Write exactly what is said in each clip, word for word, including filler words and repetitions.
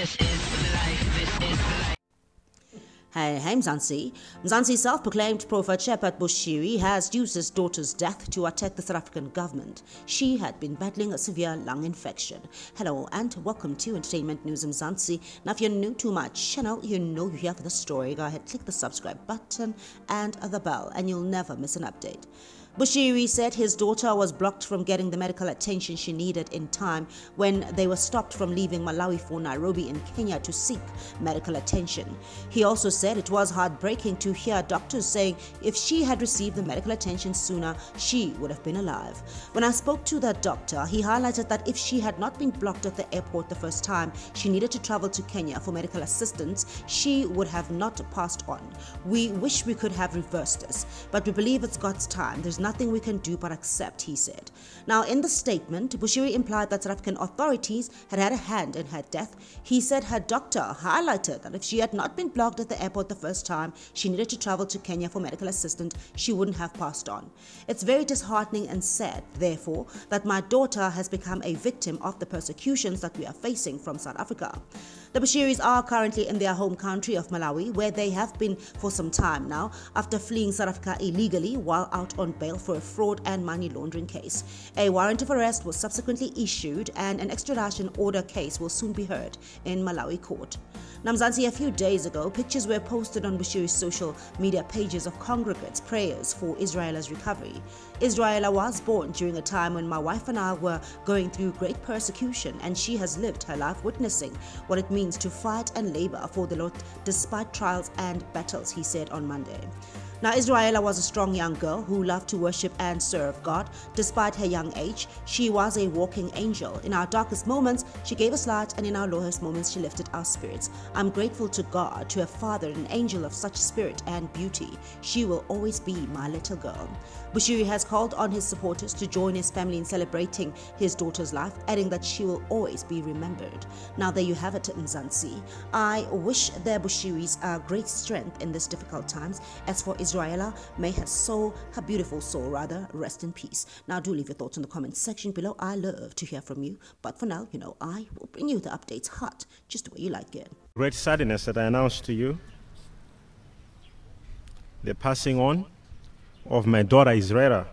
This is life. This is life. Hi, I'm Mzansi. Mzansi self-proclaimed Prophet Shepherd Bushiri has used his daughter's death to attack the South African government. She had been battling a severe lung infection. Hello and welcome to Entertainment News Mzansi. Now if you're new to my channel, you know you have the story. Go ahead, click the subscribe button and the bell and you'll never miss an update. Bushiri said his daughter was blocked from getting the medical attention she needed in time when they were stopped from leaving Malawi for Nairobi in Kenya to seek medical attention. He also said it was heartbreaking to hear doctors saying if she had received the medical attention sooner, she would have been alive. When I spoke to the doctor, he highlighted that if she had not been blocked at the airport the first time she needed to travel to Kenya for medical assistance, she would have not passed on. We wish we could have reversed this, but we believe it's God's time. There's nothing we can do but accept, he said. Now, in the statement, Bushiri implied that South African authorities had had a hand in her death. He said her doctor highlighted that if she had not been blocked at the airport the first time she needed to travel to Kenya for medical assistance, she wouldn't have passed on. It's very disheartening and sad, therefore, that my daughter has become a victim of the persecutions that we are facing from South Africa. The Bushiris are currently in their home country of Malawi, where they have been for some time now, after fleeing South Africa illegally while out on bail for a fraud and money laundering case. A warrant of arrest was subsequently issued and an extradition order case will soon be heard in Malawi court. Now, Mzansi, a few days ago, pictures were posted on Bushiri's social media pages of congregants' prayers for Israella's recovery. Israella was born during a time when my wife and I were going through great persecution, and she has lived her life witnessing what it means to fight and labor for the Lord despite trials and battles, he said on Monday. Now, Israella was a strong young girl who loved to worship and serve God. Despite her young age, she was a walking angel. In our darkest moments, she gave us light, and in our lowest moments, she lifted our spirits. I'm grateful to God to have fathered an angel of such spirit and beauty. She will always be my little girl. Bushiri has called on his supporters to join his family in celebrating his daughter's life, adding that she will always be remembered. Now, there you have it, Mzansi. I wish their Bushiris uh, great strength in these difficult times. As for Israel, Israella, may her soul, her beautiful soul rather, rest in peace. Now do leave your thoughts in the comment section below. I love to hear from you. But for now, you know, I will bring you the updates hot, just the way you like it. Great sadness that I announce to you the passing on of my daughter Israella.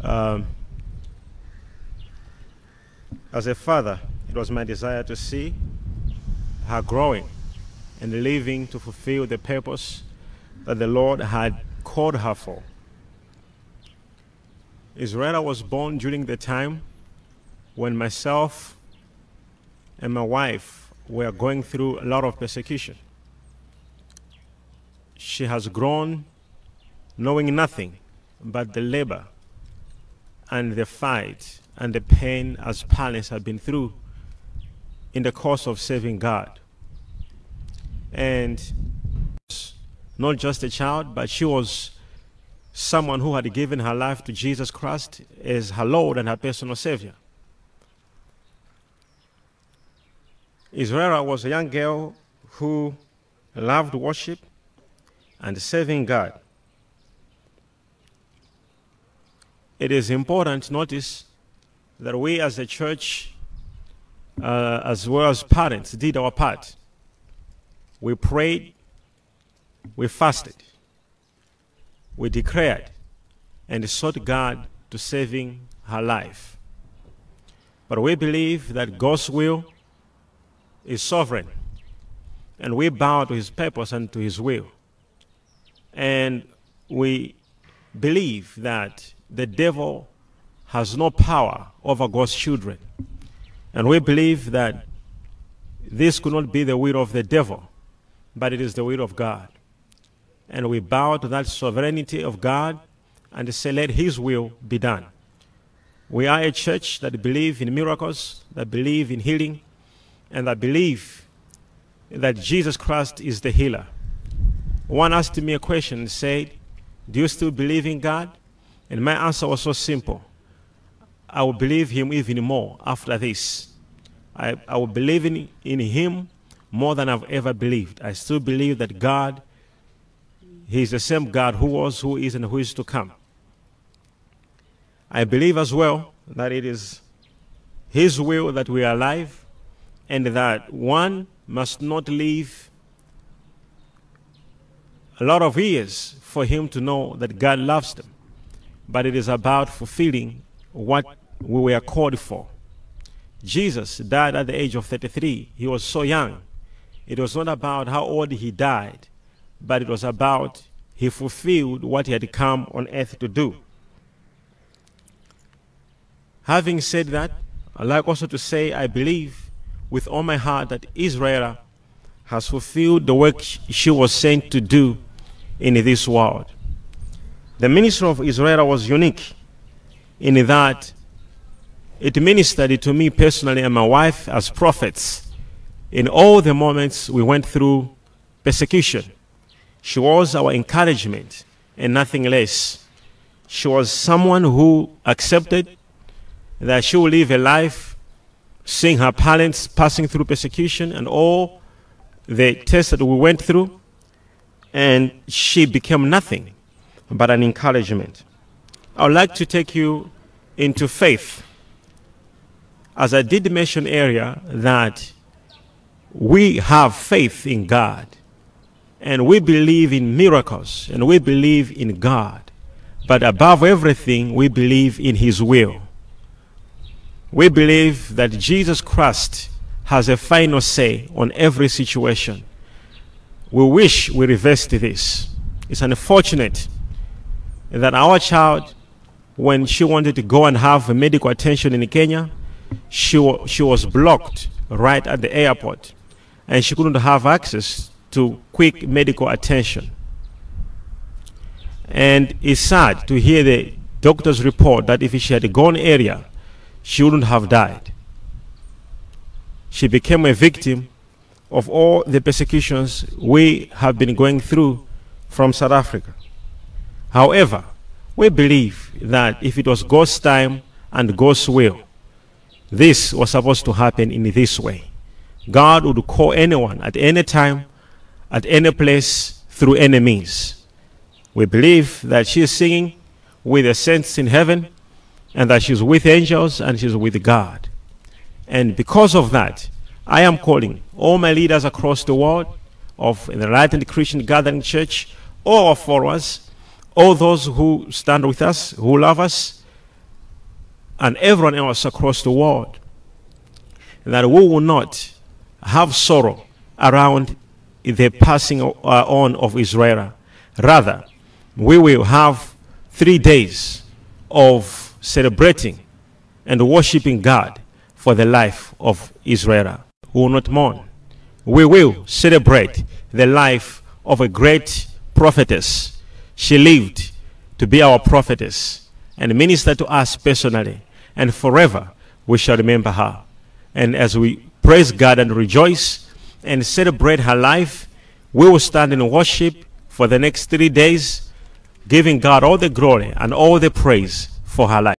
Um, as a father, it was my desire to see her growing and living to fulfill the purpose that the Lord had called her for. Israella was born during the time when myself and my wife were going through a lot of persecution. She has grown knowing nothing but the labor and the fight and the pain as parents have been through in the course of serving God. And not just a child, but she was someone who had given her life to Jesus Christ as her Lord and her personal Savior. Israella was a young girl who loved worship and serving God. It is important to notice that we as a church, uh, as well as parents, did our part. We prayed. We fasted, we declared, and sought God to saving her life. But we believe that God's will is sovereign, and we bow to his purpose and to his will. And we believe that the devil has no power over God's children. And we believe that this could not be the will of the devil, but it is the will of God. And we bow to that sovereignty of God and say, let his will be done. We are a church that believes in miracles, that believes in healing, and that believes that Jesus Christ is the healer. One asked me a question and said, do you still believe in God? And my answer was so simple. I will believe him even more after this. I, I will believe in, in him more than I've ever believed. I still believe that God, he is the same God who was, who is, and who is to come. I believe as well that it is his will that we are alive and that one must not live a lot of years for him to know that God loves them. But it is about fulfilling what we were called for. Jesus died at the age of thirty-three. He was so young. It was not about how old he died, but it was about he fulfilled what he had come on earth to do. Having said that, I'd like also to say I believe with all my heart that Israella has fulfilled the work she was sent to do in this world. The ministry of Israella was unique in that it ministered to me personally and my wife as prophets. In all the moments we went through persecution, she was our encouragement and nothing less. She was someone who accepted that she would live a life seeing her parents passing through persecution and all the tests that we went through, and she became nothing but an encouragement. I would like to take you into faith. As I did mention earlier that we have faith in God, and we believe in miracles, and we believe in God. But above everything, we believe in His will. We believe that Jesus Christ has a final say on every situation. We wish we reversed this. It's unfortunate that our child, when she wanted to go and have medical attention in Kenya, she, she was blocked right at the airport, and she couldn't have access to quick medical attention. And it's sad to hear the doctor's report that if she had gone earlier, she wouldn't have died. She became a victim of all the persecutions we have been going through from South Africa. However, we believe that if it was God's time and God's will, this was supposed to happen in this way. God would call anyone at any time, at any place, through any means. We believe that she is singing with the saints in heaven, and that she's with angels, and she's with God. And because of that, I am calling all my leaders across the world of the Enlightened Christian Gathering Church, all our followers, all those who stand with us, who love us, and everyone else across the world, that we will not have sorrow around the passing on of Israella. Rather, we will have three days of celebrating and worshiping God for the life of Israella. We will not mourn. We will celebrate the life of a great prophetess. She lived to be our prophetess and minister to us personally, and forever we shall remember her. And as we praise God and rejoice and celebrate her life, we will stand in worship for the next three days, giving God all the glory and all the praise for her life.